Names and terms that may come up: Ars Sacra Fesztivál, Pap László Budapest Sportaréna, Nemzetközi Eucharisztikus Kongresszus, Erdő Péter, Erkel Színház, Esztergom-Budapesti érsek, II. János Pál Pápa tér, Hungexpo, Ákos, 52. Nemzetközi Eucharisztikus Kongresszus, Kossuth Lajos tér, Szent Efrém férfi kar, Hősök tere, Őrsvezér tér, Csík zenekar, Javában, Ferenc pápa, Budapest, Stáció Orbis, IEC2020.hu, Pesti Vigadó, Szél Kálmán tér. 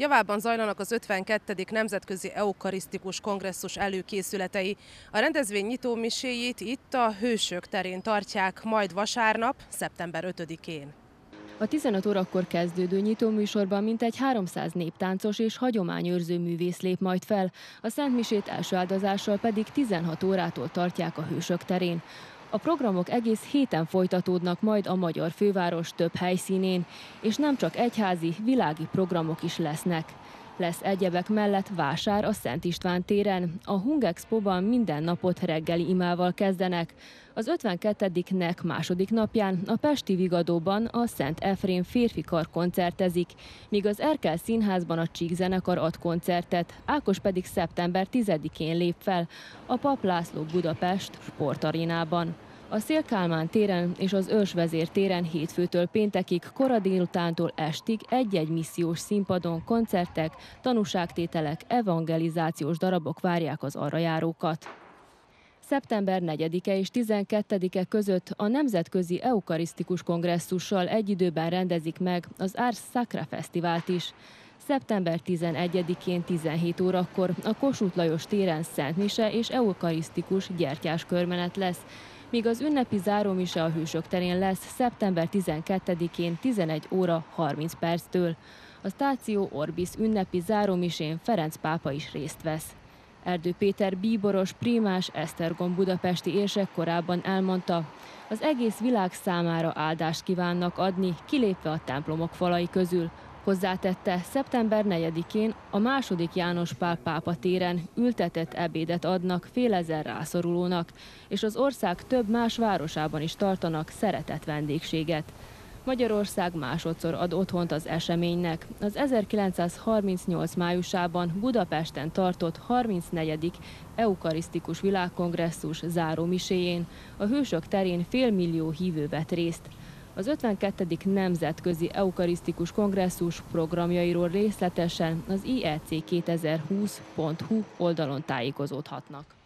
javában zajlanak az 52. Nemzetközi Eucharisztikus Kongresszus előkészületei. A rendezvény nyitó miséjét itt a Hősök terén tartják majd vasárnap, szeptember 5-én. A 15 órakor kezdődő nyitóműsorban mintegy 300 néptáncos és hagyományőrző művész lép majd fel, a szentmisét első áldozással pedig 16 órától tartják a Hősök terén. A programok egész héten folytatódnak majd a magyar főváros több helyszínén, és nem csak egyházi, világi programok is lesznek. Lesz egyebek mellett vásár a Szent István téren. A Hungexpo-ban minden napot reggeli imával kezdenek. Az 52-nek második napján a Pesti Vigadóban a Szent Efrém férfi kar koncertezik, míg az Erkel színházban a Csík zenekar ad koncertet, Ákos pedig szeptember 10-én lép fel a Pap László Budapest Sportarénában. A Szél Kálmán téren és az Őrsvezér téren hétfőtől péntekig, kora délutántól estig egy-egy missziós színpadon koncertek, tanúságtételek, evangelizációs darabok várják az arra járókat. Szeptember 4-e és 12-e között a Nemzetközi Eucharisztikus Kongresszussal egy időben rendezik meg az Ars Sacra Fesztivált is. Szeptember 11-én 17 órakor a Kossuth Lajos téren szentmise és eukarisztikus gyertyás körmenet lesz, míg az ünnepi zárómise a Hősök terén lesz szeptember 12-én 11:30-től. A Stáció Orbis ünnepi zárómisén Ferenc pápa is részt vesz. Erdő Péter bíboros, prímás, Esztergom-Budapesti érsek korábban elmondta, az egész világ számára áldást kívánnak adni, kilépve a templomok falai közül. Hozzátette, szeptember 4-én a II. János Pál Pápa téren ültetett ebédet adnak fél ezer rászorulónak, és az ország több más városában is tartanak szeretett vendégséget. Magyarország másodszor ad otthont az eseménynek. Az 1938. májusában Budapesten tartott 34. Eukarisztikus Világkongresszus zárómiséjén a Hősök terén félmillió hívő vett részt. Az 52. Nemzetközi Eukarisztikus Kongresszus programjairól részletesen az IEC2020.hu oldalon tájékozódhatnak.